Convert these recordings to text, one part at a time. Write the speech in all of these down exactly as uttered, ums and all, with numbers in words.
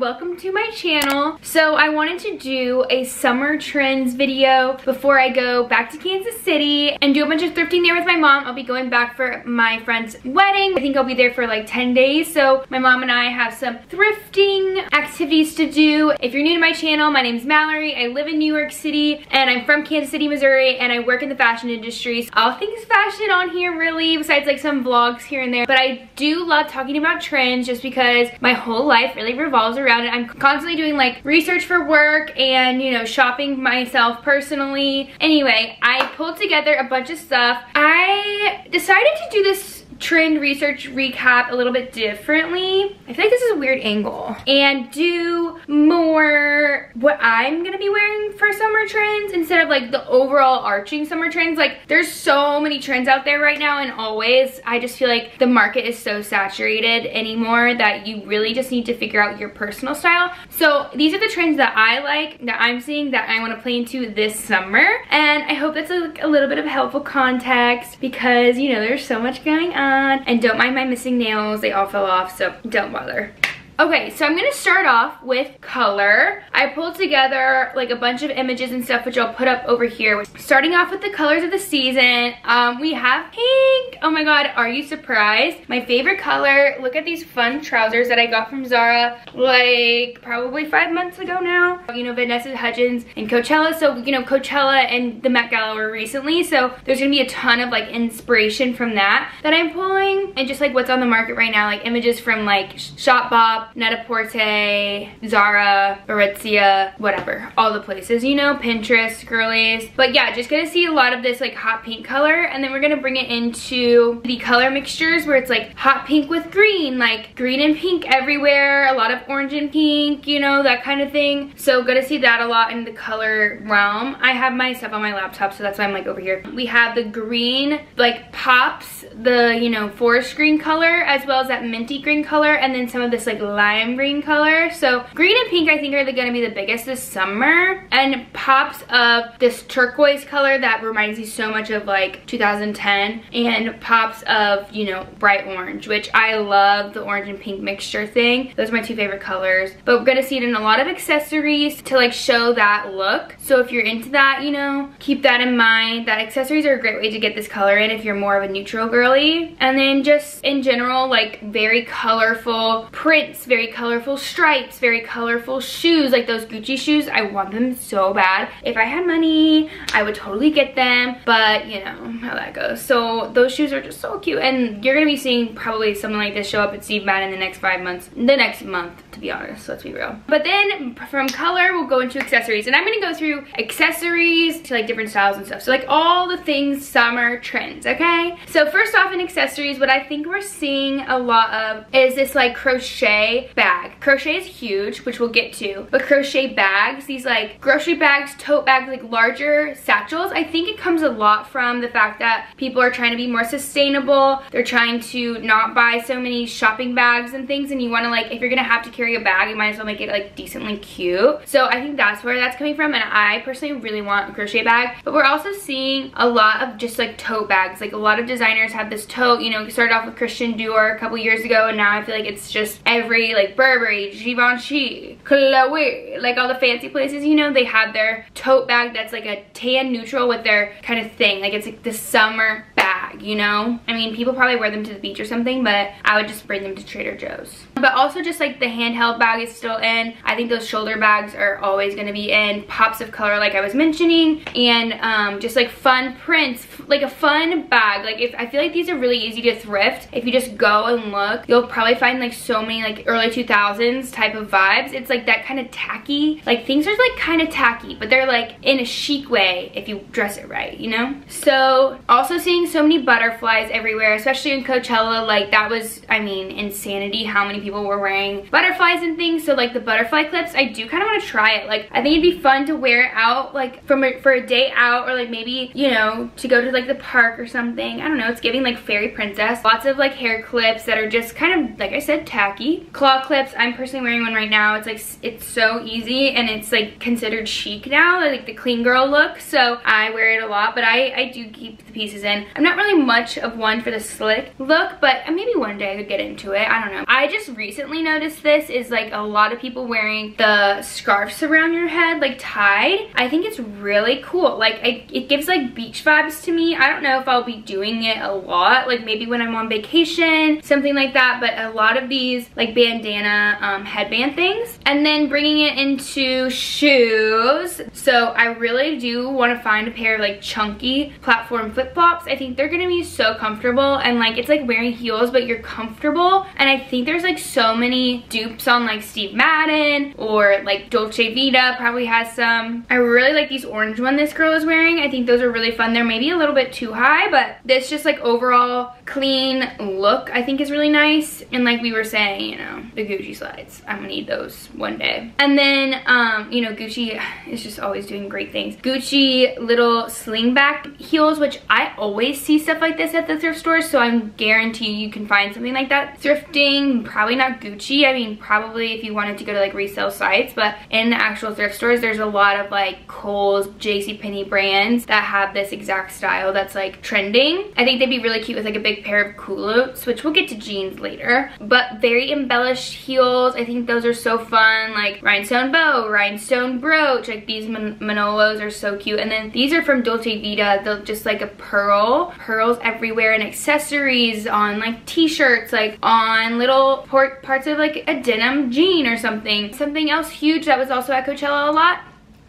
welcome to my channel. So I wanted to do a summer trends video before I go back to Kansas City and do a bunch of thrifting there with my mom. I'll be going back for my friend's wedding. I think I'll be there for like ten days, so my mom and I have some thrifting activities to do. If you're new to my channel, my name's Mallory. I live in New York City and I'm from Kansas City, Missouri, and I work in the fashion industry. So all things fashion on here really, besides like some vlogs here and there, but I do love talking about trends just because my whole life really revolves around it. I'm constantly doing like research for work and, you know, shopping myself personally. Anyway, I pulled together a bunch of stuff. I decided to do this trend research recap a little bit differently. I feel like this is a weird angle, and do more what I'm gonna be wearing for summer trends instead of like the overall arching summer trends. Like there's so many trends out there right now and always. I just feel like the market is so saturated anymore that you really just need to figure out your personal style. So these are the trends that I like, that I'm seeing, that I want to play into this summer, and I hope that's a, a little bit of helpful context because, you know, there's so much going on. And don't mind my missing nails, they all fell off, so don't bother. Okay, so I'm gonna start off with color. I pulled together like a bunch of images and stuff, which I'll put up over here. Starting off with the colors of the season, um, we have pink. Oh my God, are you surprised? My favorite color. Look at these fun trousers that I got from Zara like probably five months ago now. You know, Vanessa Hudgens and Coachella. So, you know, Coachella and the Met Gala were recently. So there's gonna be a ton of like inspiration from that that I'm pulling. And just like what's on the market right now, like images from like Shopbop, Net-a-Porter, Zara, Aritzia, whatever, all the places, you know, Pinterest, girlies. But yeah, just gonna see a lot of this like hot pink color, and then we're gonna bring it into the color mixtures where it's like hot pink with green, like green and pink everywhere, a lot of orange and pink, you know, that kind of thing. So gonna see that a lot in the color realm. I have my stuff on my laptop, so that's why I'm like over here. We have the green, like pops, the, you know, forest green color, as well as that minty green color, and then some of this like lime green color. So green and pink I think are gonna be the biggest this summer, and pops of this turquoise color that reminds me so much of like two thousand ten, and pops of, you know, bright orange, which I love the orange and pink mixture thing. Those are my two favorite colors, but we're gonna see it in a lot of accessories to like show that look. So if you're into that, you know, keep that in mind, that accessories are a great way to get this color in if you're more of a neutral girly. And then just in general, like very colorful prints, very colorful stripes, very colorful shoes, like those Gucci shoes. I want them so bad. If I had money, I would totally get them, but you know how that goes. So those shoes are just so cute, and you're gonna be seeing probably something like this show up at Steve Madden in the next five months, the next month, to be honest, let's be real. But then from color, we'll go into accessories, and I'm gonna go through accessories to like different styles and stuff. So like all the things summer trends, okay? So first off in accessories, what I think we're seeing a lot of is this like crochet bag. Crochet is huge, which we'll get to, but crochet bags, these like grocery bags, tote bags, like larger satchels. I think it comes a lot from the fact that people are trying to be more sustainable. They're trying to not buy so many shopping bags and things, and you want to like, if you're gonna have to carry a bag, you might as well make it like decently cute. So I think that's where that's coming from, and I personally really want a crochet bag. But we're also seeing a lot of just like tote bags. Like a lot of designers have this tote, you know, it started off with Christian Dior a couple years ago, and now I feel like it's just every, like Burberry, Givenchy, Chloe, like all the fancy places, you know, they have their tote bag that's like a tan neutral with their kind of thing. Like it's like the summer bag, you know? I mean, people probably wear them to the beach or something, but I would just bring them to Trader Joe's. But also just like the handheld bag is still in. I think those shoulder bags are always gonna be in. Pops of color like I was mentioning, and um, just like fun prints, like a fun bag. Like if I feel like these are really easy to thrift. If you just go and look, you'll probably find like so many like early two thousands type of vibes. It's like that kind of tacky, like things are like kind of tacky, but they're like in a chic way if you dress it right, you know? So also seeing so many butterflies everywhere, especially in Coachella. Like that was, I mean, insanity how many people People were wearing butterflies and things. So like the butterfly clips, I do kind of want to try it. Like I think it'd be fun to wear it out, like from a, for a day out, or like maybe, you know, to go to like the park or something. I don't know, it's giving like fairy princess. Lots of like hair clips that are just kind of, like I said, tacky. Claw clips, I'm personally wearing one right now. It's like, it's so easy, and it's like considered chic now, like the clean girl look. So I wear it a lot, but I, I do keep the pieces in. I'm not really much of one for the slick look, but maybe one day I could get into it. I don't know. I just recently noticed this is like a lot of people wearing the scarves around your head, like tied. I think it's really cool. Like I, it gives like beach vibes to me. I don't know if I'll be doing it a lot, like maybe when I'm on vacation, something like that, but a lot of these like bandana um, headband things. And then bringing it into shoes. So I really do want to find a pair of like chunky platform flip-flops. I think they're going to be so comfortable, and like it's like wearing heels but you're comfortable. And I think there's like so many dupes on like Steve Madden or like Dolce Vita probably has some. I really like these orange one this girl is wearing. I think those are really fun. They're maybe a little bit too high, but this just like overall clean look I think is really nice. And like we were saying, you know, the Gucci slides, I'm gonna need those one day. And then um you know, Gucci is just always doing great things. Gucci little slingback heels, which I always see stuff like this at the thrift stores, so I'm guaranteeing you can find something like that. Thrifting, probably not Gucci. I mean, probably if you wanted to go to like resale sites, but in the actual thrift stores, there's a lot of like Kohl's, JCPenney brands that have this exact style that's like trending. I think they'd be really cute with like a big pair of culottes, which we'll get to jeans later, but very embellished heels. I think those are so fun, like rhinestone bow, rhinestone brooch, like these man Manolos are so cute. And then these are from Dolce Vita. They'll just like a pearl, pearls everywhere, and accessories on like t-shirts, like on little port parts of like a denim jean or something. Something else huge that was also at Coachella a lot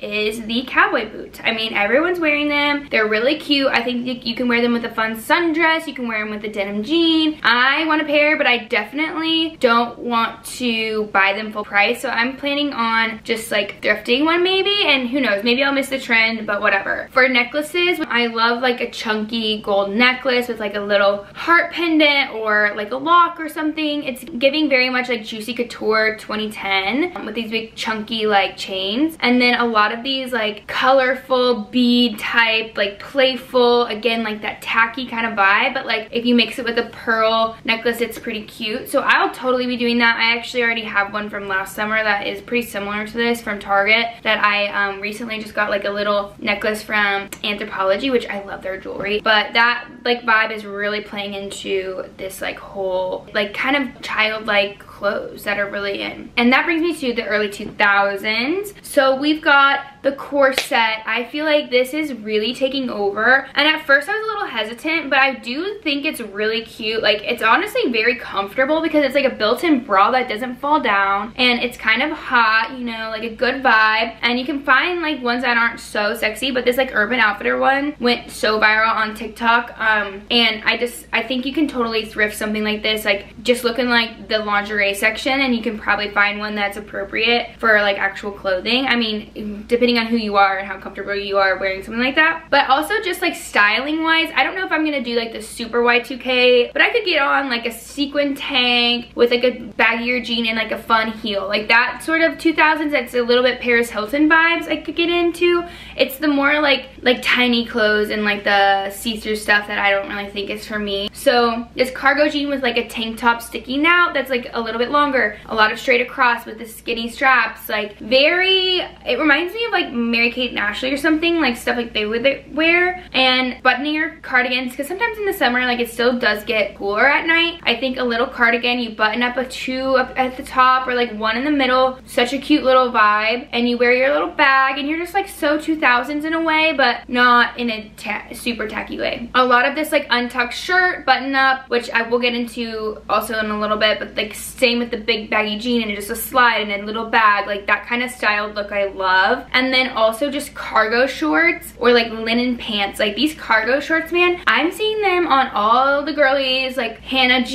is the cowboy boot. I mean, everyone's wearing them. They're really cute. I think you can wear them with a fun sundress. You can wear them with a denim jean. I want a pair, but I definitely don't want to buy them full price. So I'm planning on just like thrifting one maybe, and who knows, maybe I'll miss the trend, but whatever. For necklaces, I love like a chunky gold necklace with like a little heart pendant or like a lock or something. It's giving very much like Juicy Couture twenty ten um, with these big chunky like chains. And then a lot of these like colorful bead type, like playful, again like that tacky kind of vibe, but like if you mix it with a pearl necklace, it's pretty cute. So I'll totally be doing that. I actually already have one from last summer that is pretty similar to this from Target that I um, recently just got like a little necklace from Anthropologie, which I love their jewelry, but that like vibe is really playing into this like whole like kind of childlike clothes that are really in. And that brings me to the early two thousands. So we've got the corset. I feel like this is really taking over, and at first I was a little hesitant, but I do think it's really cute. Like it's honestly very comfortable because it's like a built-in bra that doesn't fall down, and it's kind of hot, you know, like a good vibe. And you can find like ones that aren't so sexy, but this like Urban Outfitter one went so viral on TikTok, um and I just I think you can totally thrift something like this, like just looking like the lingerie section, and you can probably find one that's appropriate for like actual clothing. I mean, depending on who you are and how comfortable you are wearing something like that. But also just like styling wise, I don't know if I'm gonna do like the super Y two K, but I could get on like a sequin tank with like a baggier jean and like a fun heel, like that sort of two thousands that's a little bit Paris Hilton vibes I could get into. It's the more like like tiny clothes and like the see-through stuff that I don't really think is for me. So this cargo jean with like a tank top sticking out that's like a little bit longer, a lot of straight across with the skinny straps, like very, it reminds me of like like Mary-Kate and Ashley or something, like stuff like they would wear. And buttoning your cardigans, because sometimes in the summer like it still does get cooler at night. I think a little cardigan, you button up a two up at the top or like one in the middle, such a cute little vibe. And you wear your little bag and you're just like so two thousands in a way, but not in a ta super tacky way. A lot of this like untucked shirt, button up, which I will get into also in a little bit, but like same with the big baggy jean and just a slide and a little bag, like that kind of styled look I love. And And then also just cargo shorts or like linen pants. Like these cargo shorts, man, I'm seeing them on all the girlies, like Hannah G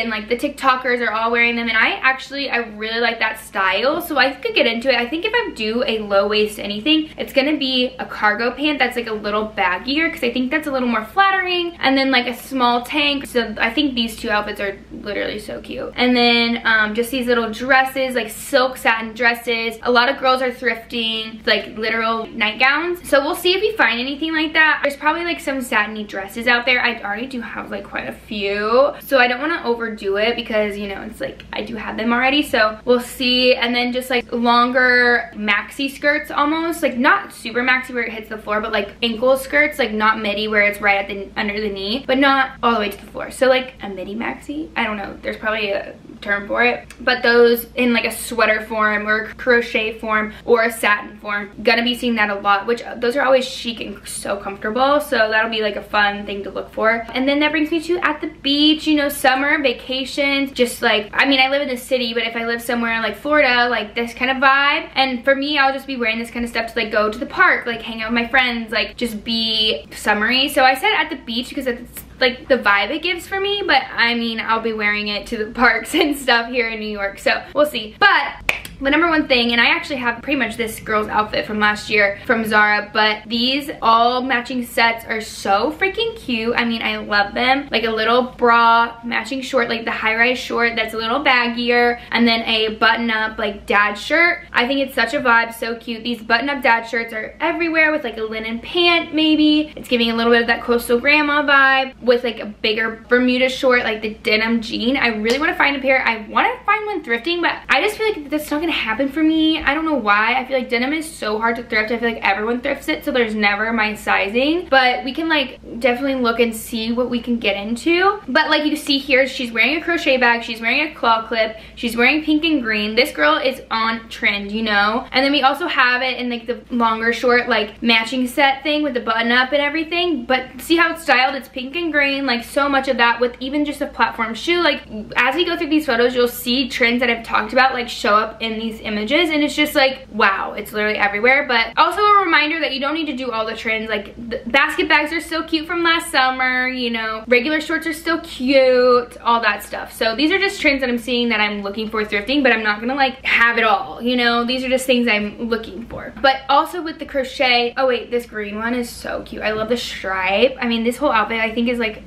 and like the TikTokers are all wearing them, and I actually I really like that style, so I could get into it. I think if I do a low waist anything, it's gonna be a cargo pant that's like a little baggier because I think that's a little more flattering, and then like a small tank. So I think these two outfits are literally so cute. And then um, just these little dresses, like silk satin dresses. A lot of girls are thrifting like literal nightgowns, so we'll see if we find anything like that. There's probably like some satiny dresses out there. I already do have like quite a few, so I don't want to overdo it because, you know, it's like I do have them already, so we'll see. And then just like longer maxi skirts, almost like not super maxi where it hits the floor, but like ankle skirts, like not midi where it's right at the under the knee but not all the way to the floor, so like a midi maxi. I don't know, there's probably a term for it, but those in like a sweater form or a crochet form or a satin form. Gonna be seeing that a lot, which those are always chic and so comfortable, so that'll be like a fun thing to look for. And then that brings me to at the beach, you know, summer vacations, just like, I mean, I live in the city, but if I live somewhere like Florida, like this kind of vibe. And for me, I'll just be wearing this kind of stuff to like go to the park, like hang out with my friends, like just be summery. So I said at the beach because it's like the vibe it gives for me, but I mean, I'll be wearing it to the parks and stuff here in New York, so we'll see. But the number one thing, and I actually have pretty much this girl's outfit from last year from Zara, but these all matching sets are so freaking cute. I mean, I love them. Like a little bra, matching short, like the high-rise short that's a little baggier, and then a button-up like dad shirt. I think it's such a vibe, so cute. These button-up dad shirts are everywhere with like a linen pant maybe. It's giving a little bit of that coastal grandma vibe with like a bigger Bermuda short, like the denim jean. I really want to find a pair. I want to find one thrifting, but I just feel like that's not gonna happen for me. I don't know why. I feel like denim is so hard to thrift. I feel like everyone thrifts it, so there's never my sizing, but we can like definitely look and see what we can get into. But like you see here, she's wearing a crochet bag, she's wearing a claw clip, she's wearing pink and green. This girl is on trend, you know. And then we also have it in like the longer short, like matching set thing with the button up and everything, but see how it's styled? It's pink and green, like so much of that, with even just a platform shoe. Like as we go through these photos, you'll see trends that I've talked about like show up in these images, and it's just like, wow, it's literally everywhere. But also a reminder that you don't need to do all the trends. Like the basket bags are so cute from last summer, you know, regular shorts are still cute, all that stuff. So these are just trends that I'm seeing that I'm looking for thrifting, but I'm not gonna like have it all, you know. These are just things I'm looking for. But also with the crochet, oh wait, this green one is so cute. I love the stripe. I mean, this whole outfit I think is like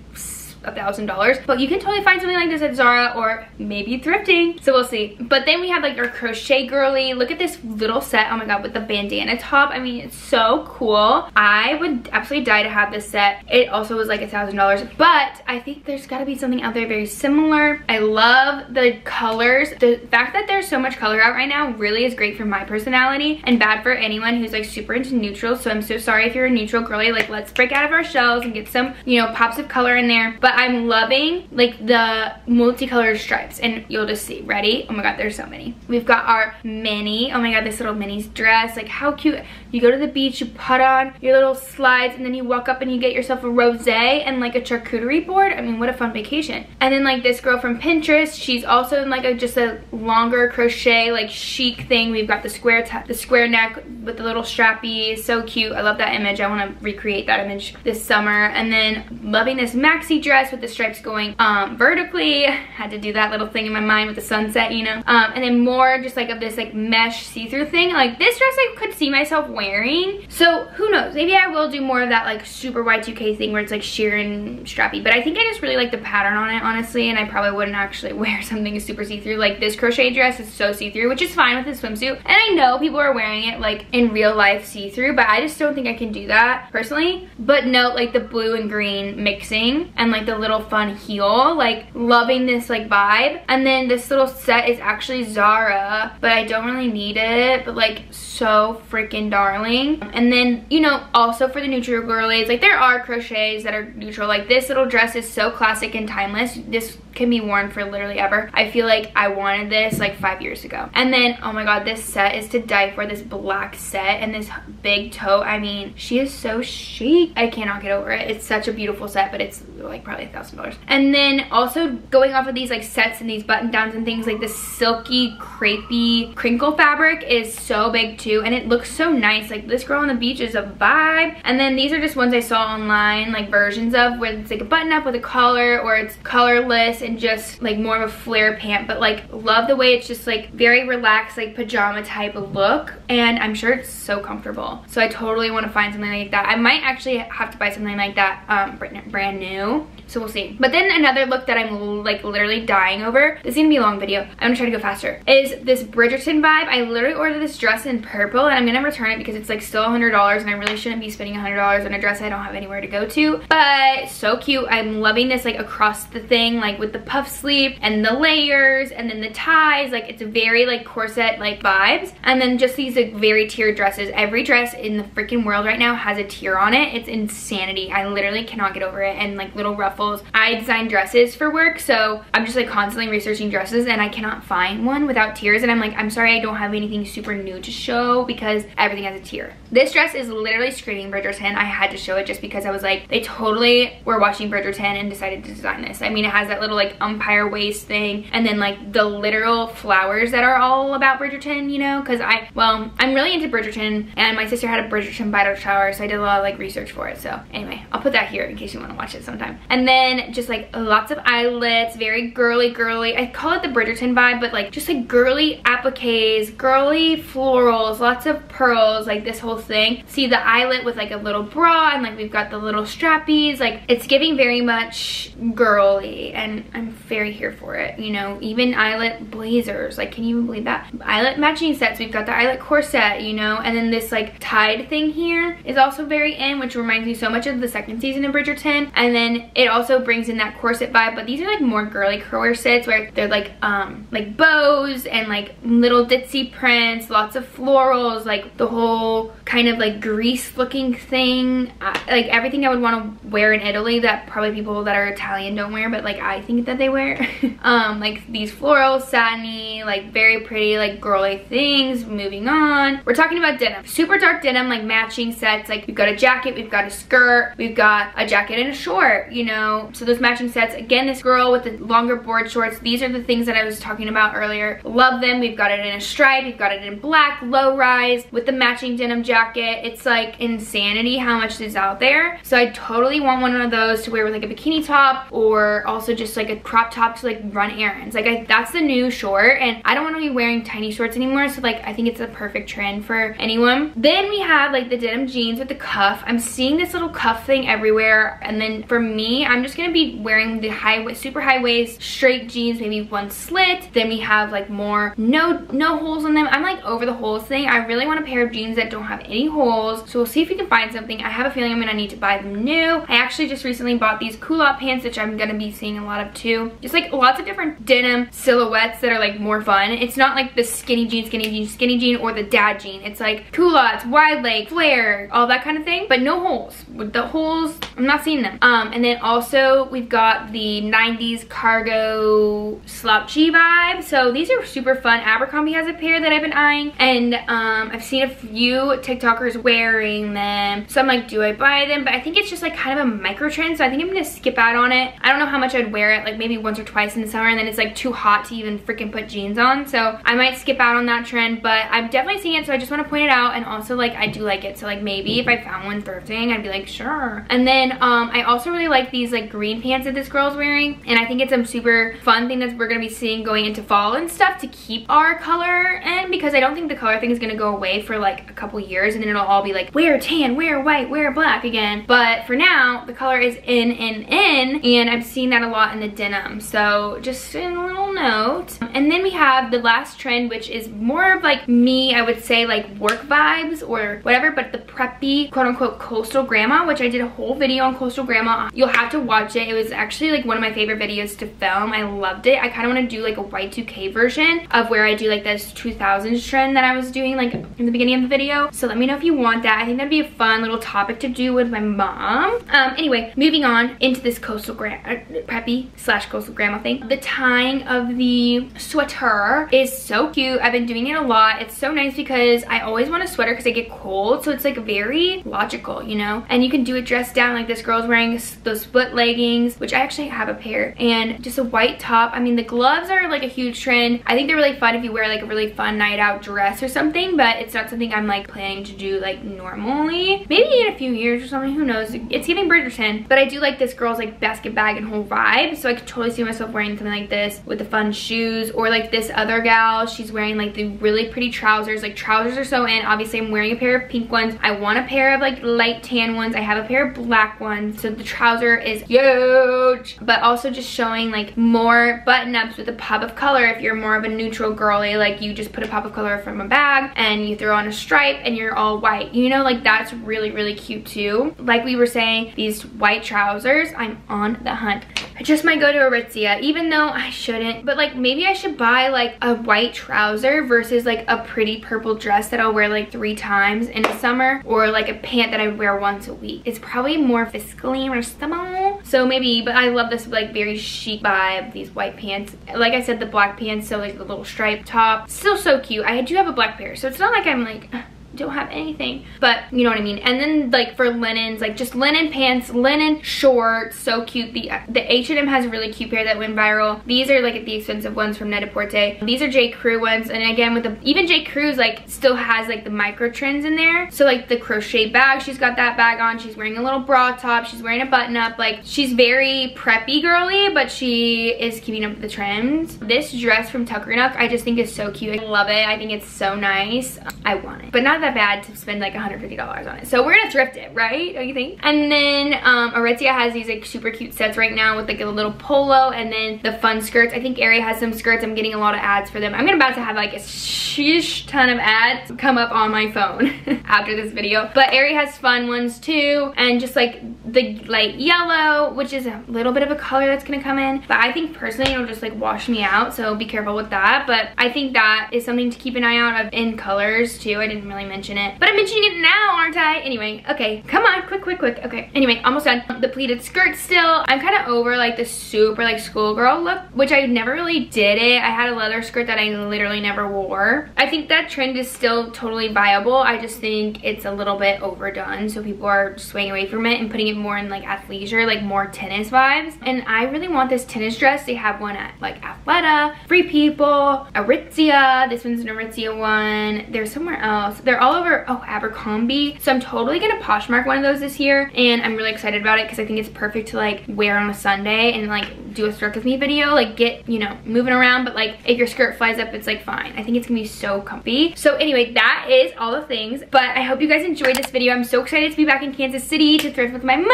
a thousand dollars, but you can totally find something like this at Zara or maybe thrifting, so we'll see. But then we have like our crochet girly. Look at this little set, oh my god, with the bandana top. I mean, it's so cool. I would absolutely die to have this set. It also was like a thousand dollars, but I think there's got to be something out there very similar. I love the colors. The fact that there's so much color out right now really is great for my personality and bad for anyone who's like super into neutrals. So I'm so sorry if you're a neutral girly. Like, let's break out of our shells and get some, you know, pops of color in there. But I'm loving like the multicolored stripes, and you'll just see. Ready? Oh my god, there's so many. We've got our mini. Oh my god, this little mini's dress, like how cute. You go to the beach, you put on your little slides, and then you walk up and you get yourself a rosé and like a charcuterie board. I mean, what a fun vacation. And then like this girl from Pinterest, she's also in like a just a longer crochet like chic thing. We've got the square the square neck with the little strappy, so cute. I love that image. I want to recreate that image this summer. And then loving this maxi dress with the stripes going um vertically. Had to do that little thing in my mind with the sunset, you know. Um and then more just like of this like mesh see-through thing. Like this dress I could see myself wearing, so who knows, maybe I will do more of that like super Y two K thing where it's like sheer and strappy. But I think I just really like the pattern on it, honestly, and I probably wouldn't actually wear something super see-through. Like this crochet dress is so see-through, which is fine with this swimsuit, and I know people are wearing it like in real life see-through, but I just don't think I can do that personally. But note like the blue and green mixing and like the little fun heel, like loving this like vibe. And then this little set is actually Zara, but I don't really need it, but like so freaking darling. And then, you know, also for the neutral girlies, like there are crochets that are neutral. Like this little dress is so classic and timeless. This can be worn for literally ever. I feel like I wanted this like five years ago. And then, oh my god, this set is to die for, this black set and this big tote. I mean, she is so chic. I cannot get over it. It's such a beautiful set, but it's like probably a thousand dollars. And then also going off of these like sets and these button downs and things, like this silky crepey crinkle fabric is so big too, and it looks so nice. Like this girl on the beach is a vibe. And then these are just ones I saw online, like versions of, where it's like a button up with a collar, or it's collarless and just like more of a flare pant. But like love the way it's just like very relaxed, like pajama type of look, and I'm sure it's so comfortable. So I totally want to find something like that. I might actually have to buy something like that um brand new, so we'll see. But then another look that I'm like literally dying over, this is gonna be a long video, I'm gonna try to go faster, is this Bridgerton vibe. I literally ordered this dress in purple, and I'm gonna return it because it's like still a hundred dollars, and I really shouldn't be spending a hundred dollars on a dress I don't have anywhere to go to. But so cute. I'm loving this like across the thing, like with the puff sleeve and the layers and then the ties. Like it's very like corset like vibes. And then just these like very tiered dresses. Every dress in the freaking world right now has a tier on it. It's insanity. I literally cannot get over it. And like little ruffles. I design dresses for work, so I'm just like constantly researching dresses and I cannot find one without tiers. And I'm like, I'm sorry I don't have anything super new to show because everything has a tier. This dress is literally screaming Bridgerton. I had to show it just because I was like, they totally were watching Bridgerton and decided to design this. I mean, it has that little like umpire waist thing and then like the literal flowers that are all about Bridgerton, you know, because I, well, I'm really into Bridgerton and my sister had a Bridgerton bridal shower, so I did a lot of like research for it. So anyway, I'll put that here in case you want to watch it sometime. And then just like lots of eyelets, very girly girly. I call it the Bridgerton vibe, but like just like girly appliques, girly florals, lots of pearls, like this whole thing. See the eyelet with like a little bra and like we've got the little strappies. Like it's giving very much girly and I'm very here for it, you know. Even eyelet blazers, like can you even believe that? Eyelet matching sets, we've got the eyelet corset, you know, and then this like tied thing here is also very in, which reminds me so much of the second season of Bridgerton. And then it also brings in that corset vibe, but these are like more girly corsets where they're like um like bows and like little ditzy prints, lots of florals, like the whole kind of like Grease looking thing, I, like everything I would want to wear in Italy that probably people that are Italian don't wear, but like I think that they wear. um like these floral satiny, like very pretty, like girly things. Moving on, we're talking about denim, super dark denim, like matching sets. Like we've got a jacket, we've got a skirt, we've got a jacket and a short, you know, so those matching sets. Again, this girl with the longer board shorts, these are the things that I was talking about earlier. Love them. We've got it in a stripe, we've got it in black, low rise with the matching denim jacket. It's like insanity how much is out there. So I totally want one of those to wear with like a bikini top, or also just like a crop top to like run errands. Like I, that's the new short, and I don't want to be wearing tiny shorts anymore, so like I think it's the perfect trend for anyone. Then we have like the denim jeans with the cuff. I'm seeing this little cuff thing everywhere, and then for me, I'm just gonna be wearing the high, super high waist straight jeans, maybe one slit. Then we have like more no no holes in them. I'm like over the holes thing. I really want a pair of jeans that don't have any holes, so we'll see if we can find something. I have a feeling I'm gonna need to buy them new. I actually just recently bought these culotte pants, which I'm gonna be seeing a lot of too. Just like lots of different denim silhouettes that are like more fun. It's not like the skinny jean, skinny jean, skinny jean, or the dad jean. It's like culottes, wide leg, flare, all that kind of thing, but no holes. With the holes, I'm not seeing them. Um, and then also we've got the nineties cargo slouchy vibe. So these are super fun. Abercrombie has a pair that I've been eyeing, and um, I've seen a few TikTokers wearing them. So I'm like, do I buy them? But I think it's just like kind of a micro trend, so I think I'm gonna skip out on it. I don't know how much I'd wear it, like maybe once or twice in the summer, and then it's like too hot to even freaking put jeans on, so I might skip out on that trend. But I'm definitely seeing it, so I just want to point it out. And also like I do like it, so like maybe if I found one thrifting, I'd be like sure. And then um I also really like these like green pants that this girl's wearing, and I think it's some super fun thing that we're gonna be seeing going into fall and stuff to keep our color in, because I don't think the color thing is gonna go away for like a couple years, and then it'll all be like wear tan, wear white, wear black again. But for now, the color is in and in, and I've seen that a lot in the denim. So just in a little note. And then we have the last trend, which is more of like me, I would say like work vibes or whatever, but the preppy quote-unquote coastal grandma, which I did a whole video on coastal grandma. You'll have to watch it. It was actually like one of my favorite videos to film. I loved it. I kind of want to do like a Y two K version of where I do like this two thousands trend that I was doing like in the beginning of the video. So let me know if you want that. I think that'd be a fun little topic to do with my mom. Um, anyway, moving on into this coastal grandma, preppy slash coastal grandma thing. The tying of the sweater is so cute. I've been doing it a lot. It's so nice because I always want a sweater because I get cold. So it's like very logical, you know? And you can do it dressed down, like this girl's wearing those split leggings, which I actually have a pair, and just a white top. I mean, the gloves are like a huge trend. I think they're really fun if you wear like a really fun night out dress or something, but it's not something I'm like planning to do like normally. Maybe in a few years or something, who knows? It's giving Bridgerton, but I do like this girl's like basket bag and whole vibe, so I could totally see myself wearing something like this with the fun shoes. Or like this other gal, she's wearing like the really pretty trousers. Like trousers are so in. Obviously I'm wearing a pair of pink ones. I want a pair of like light tan ones. I have a pair of black ones, so the trouser is huge. But also just showing like more button-ups with a pop of color. If you're more of a neutral girly, like you just put a pop of color from a bag and you throw on a strap stripe and you're all white. You know, like that's really, really cute too. Like we were saying, these white trousers, I'm on the hunt. I just might go to Aritzia, even though I shouldn't. But like maybe I should buy like a white trouser versus like a pretty purple dress that I'll wear like three times in the summer, or like a pant that I wear once a week. It's probably more fiscally responsible. So maybe, but I love this like very chic vibe, these white pants. Like I said, the black pants, so like the little striped top. Still so cute. I do have a black pair, so it's not like I'm like... don't have anything, but you know what I mean. And then like for linens, like just linen pants, linen shorts, so cute. The the H and M has a really cute pair that went viral. These are like the expensive ones from Net-a-Porter. These are J.Crew ones, and again with the even J.Crew's like still has like the micro trends in there. So like the crochet bag, she's got that bag on, she's wearing a little bra top, she's wearing a button up, like she's very preppy girly, but she is keeping up with the trends. This dress from Tuckernuck I just think is so cute. I love it. I think it's so nice. I want it, but not that bad to spend like one hundred fifty dollars on it, so we're gonna thrift it, right? Don't you think? And then um Aritzia has these like super cute sets right now with like a little polo and then the fun skirts. I think Aerie has some skirts. I'm getting a lot of ads for them. I'm about to have like a sheesh ton of ads come up on my phone after this video, but Aerie has fun ones too, and just like the light yellow, which is a little bit of a color that's gonna come in, but I think personally it'll just like wash me out, so be careful with that. But I think that is something to keep an eye out of in colors too. I didn't really mention mention it, but I'm mentioning it now, aren't I? Anyway, okay, come on, quick, quick, quick. Okay, anyway, almost done. The pleated skirt still. I'm kind of over like the super like schoolgirl look, which I never really did it. I had a leather skirt that I literally never wore. I think that trend is still totally viable. I just think it's a little bit overdone, so people are swaying away from it and putting it more in like athleisure, like more tennis vibes. And I really want this tennis dress. They have one at like Athleta, Free People, Aritzia. This one's an Aritzia one. They're somewhere else. They're all over, oh, Abercrombie. So I'm totally gonna Poshmark one of those this year, and I'm really excited about it because I think it's perfect to like wear on a Sunday and like do a thrift with me video, like get, you know, moving around, but like if your skirt flies up, it's like fine. I think it's gonna be so comfy. So anyway, that is all the things, but I hope you guys enjoyed this video. I'm so excited to be back in Kansas City to thrift with my mom.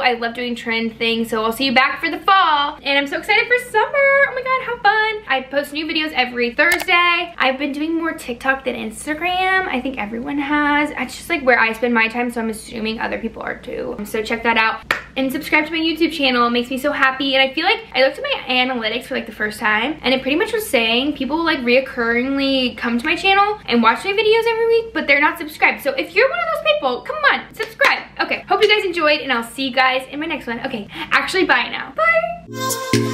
I love doing trend things, so I'll see you back for the fall, and I'm so excited for summer. Oh my god, how fun. I post new videos every Thursday. I've been doing more TikTok than Instagram. I think every everyone has. It's just like where I spend my time, so I'm assuming other people are too. So check that out and subscribe to my YouTube channel. It makes me so happy. And I feel like I looked at my analytics for like the first time, and it pretty much was saying people like reoccurringly come to my channel and watch my videos every week, but they're not subscribed. So if you're one of those people, come on, subscribe. Okay, hope you guys enjoyed, and I'll see you guys in my next one. Okay, actually bye now. Bye.